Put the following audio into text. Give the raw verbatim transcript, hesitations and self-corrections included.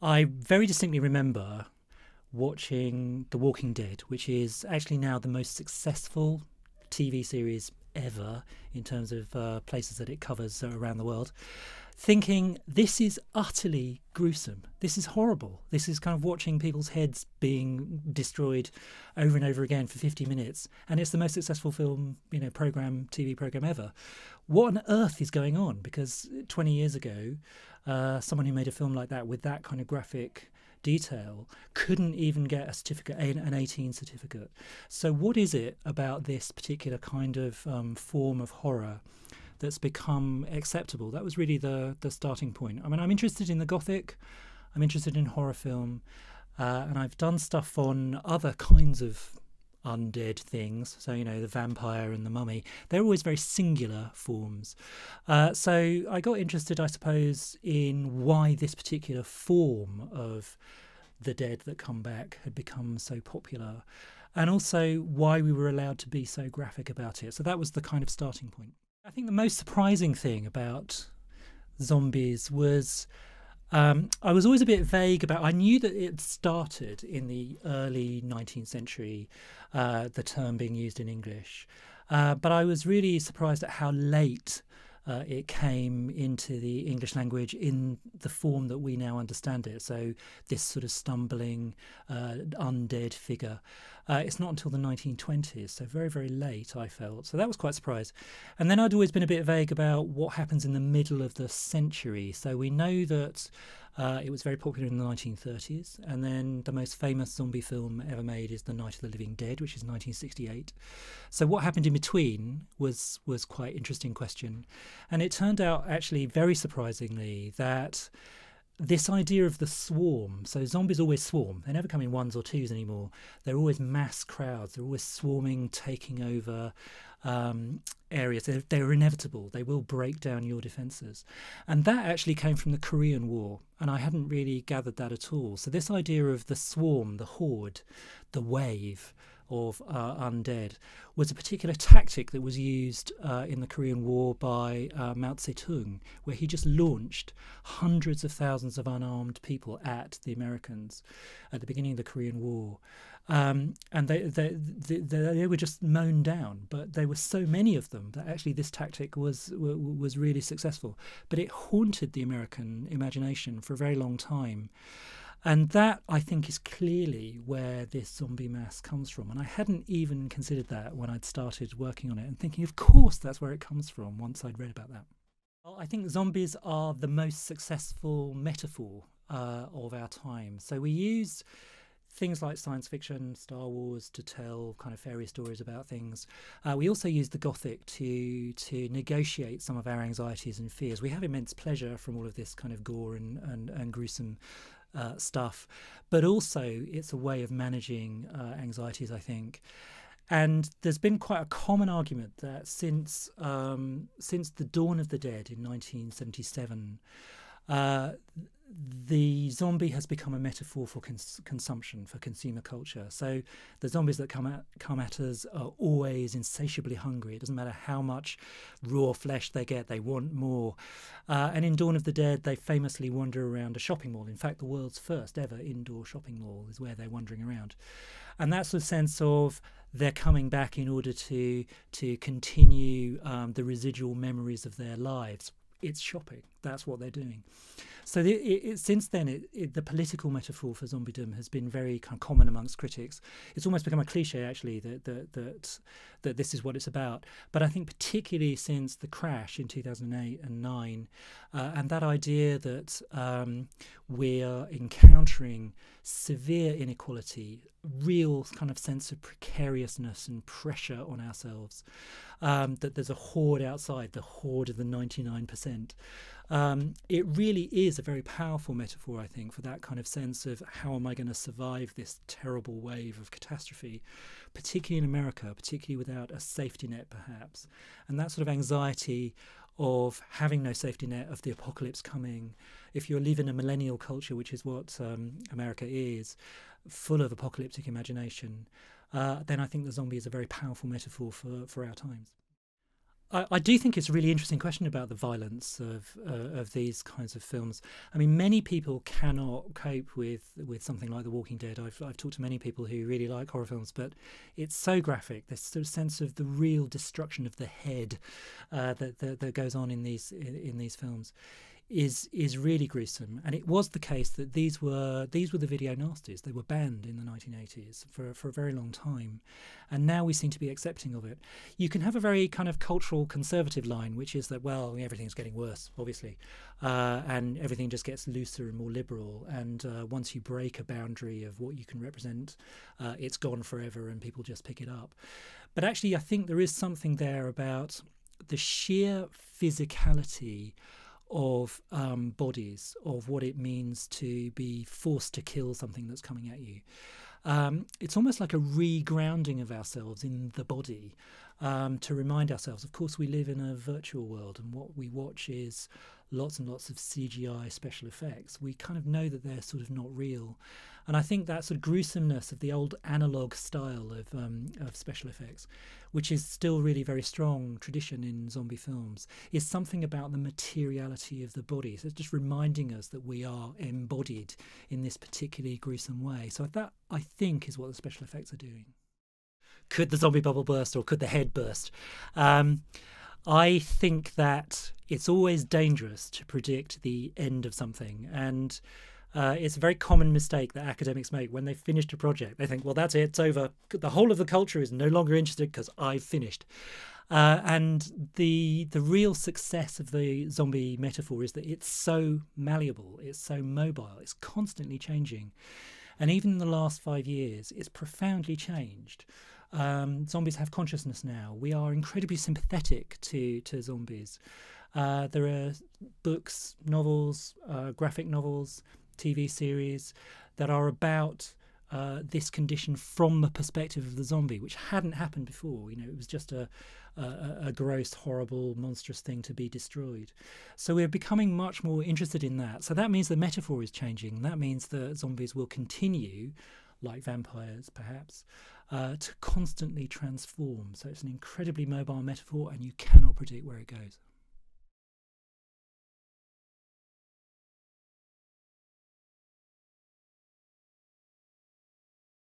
I very distinctly remember watching The Walking Dead, which is actually now the most successful T V series ever in terms of uh, places that it covers around the world, thinking this is utterly gruesome, this is horrible, this is kind of watching people's heads being destroyed over and over again for fifty minutes, and it's the most successful film, you know, program, T V program ever. What on earth is going on? Because twenty years ago, uh, someone who made a film like that with that kind of graphic detail couldn't even get a certificate, an eighteen certificate. So what is it about this particular kind of um, form of horror that's become acceptable? That was really the the starting point. I mean, I'm interested in the Gothic, I'm interested in horror film, uh, and I've done stuff on other kinds of undead things. So, you know, the vampire and the mummy, they're always very singular forms. Uh, so I got interested, I suppose, in why this particular form of the dead that come back had become so popular, and also why we were allowed to be so graphic about it. So that was the kind of starting point. I think the most surprising thing about zombies was um, I was always a bit vague about, I knew that it started in the early nineteenth century, uh, the term being used in English, uh, but I was really surprised at how late uh, it came into the English language in the form that we now understand it. So this sort of stumbling uh, undead figure. Uh, it's not until the nineteen twenties, so very, very late, I felt. So that was quite a surprise. And then I'd always been a bit vague about what happens in the middle of the century. So we know that uh, it was very popular in the nineteen thirties, and then the most famous zombie film ever made is The Night of the Living Dead, which is nineteen sixty-eight. So what happened in between was, was quite an interesting question. And it turned out, actually, very surprisingly, that this idea of the swarm, so zombies always swarm, they never come in ones or twos anymore, they're always mass crowds, they're always swarming, taking over um, areas, they're, they're inevitable, they will break down your defences. And that actually came from the Korean War, and I hadn't really gathered that at all. So this idea of the swarm, the horde, the wave of uh, undead was a particular tactic that was used uh, in the Korean War by uh, Mao Tse-tung, where he just launched hundreds of thousands of unarmed people at the Americans at the beginning of the Korean War. Um, and they, they, they, they were just mown down, but there were so many of them that actually this tactic was, was really successful. But it haunted the American imagination for a very long time. And that, I think, is clearly where this zombie mass comes from. And I hadn't even considered that when I'd started working on it and thinking, of course, that's where it comes from once I'd read about that. Well, I think zombies are the most successful metaphor uh, of our time. So we use things like science fiction, Star Wars, to tell kind of fairy stories about things. Uh, we also use the Gothic to to negotiate some of our anxieties and fears. We have immense pleasure from all of this kind of gore and, and, and gruesome Uh, stuff, but also it's a way of managing uh, anxieties, I think. And there's been quite a common argument that since um, since the Dawn of the Dead in nineteen seventy-seven, uh, the zombie has become a metaphor for cons consumption, for consumer culture. So the zombies that come at, come at us are always insatiably hungry. It doesn't matter how much raw flesh they get, they want more. Uh, and in Dawn of the Dead, they famously wander around a shopping mall. In fact, the world's first ever indoor shopping mall is where they're wandering around. And that's the sense of they're coming back in order to, to continue um, the residual memories of their lives. It's shopping. That's what they're doing. So the, it, it, since then, it, it, the political metaphor for zombiedom has been very kind of common amongst critics. It's almost become a cliche, actually, that, that that that this is what it's about. But I think particularly since the crash in two thousand eight and nine, uh, and that idea that um, we are encountering severe inequality, real kind of sense of precariousness and pressure on ourselves, um, that there's a horde outside, the horde of the ninety-nine percent. Um, it really is a very powerful metaphor, I think, for that kind of sense of how am I going to survive this terrible wave of catastrophe, particularly in America, particularly without a safety net, perhaps. And that sort of anxiety of having no safety net, of the apocalypse coming. If you live in a millennial culture, which is what um, America is, full of apocalyptic imagination, uh, then I think the zombie is a very powerful metaphor for, for our times. I, I do think it's a really interesting question about the violence of uh, of these kinds of films. I mean, many people cannot cope with with something like The Walking Dead. I've I've talked to many people who really like horror films, but it's so graphic. This sort of sense of the real destruction of the head uh, that, that that goes on in these in, in these films is is really gruesome. And it was the case that these were these were the video nasties. They were banned in the nineteen eighties for for a very long time, and now we seem to be accepting of it. You can have a very kind of cultural conservative line, which is that, well, everything's getting worse, obviously, uh, and everything just gets looser and more liberal, and uh, once you break a boundary of what you can represent, uh, it's gone forever and people just pick it up. But actually, I think there is something there about the sheer physicality of um, bodies, of what it means to be forced to kill something that's coming at you. Um, it's almost like a regrounding of ourselves in the body, um, to remind ourselves, of course, we live in a virtual world, and what we watch is lots and lots of C G I special effects. We kind of know that they're sort of not real. And I think that sort of gruesomeness of the old analog style of, um, of special effects, which is still really very strong tradition in zombie films, is something about the materiality of the body. So it's just reminding us that we are embodied in this particularly gruesome way. So that, I think, is what the special effects are doing. Could the zombie bubble burst, or could the head burst? Um, I think that it's always dangerous to predict the end of something. And uh, it's a very common mistake that academics make when they've finished a project. They think, well, that's it, it's over. The whole of the culture is no longer interested because I've finished. Uh, and the the real success of the zombie metaphor is that it's so malleable, it's so mobile, it's constantly changing. And even in the last five years, it's profoundly changed. Um, zombies have consciousness now. We are incredibly sympathetic to, to zombies. Uh, there are books, novels, uh, graphic novels, T V series that are about uh, this condition from the perspective of the zombie, which hadn't happened before. You know, it was just a, a, a gross, horrible, monstrous thing to be destroyed. So we're becoming much more interested in that. So that means the metaphor is changing. That means that zombies will continue, like vampires perhaps, uh, to constantly transform. So it's an incredibly mobile metaphor, and you cannot predict where it goes.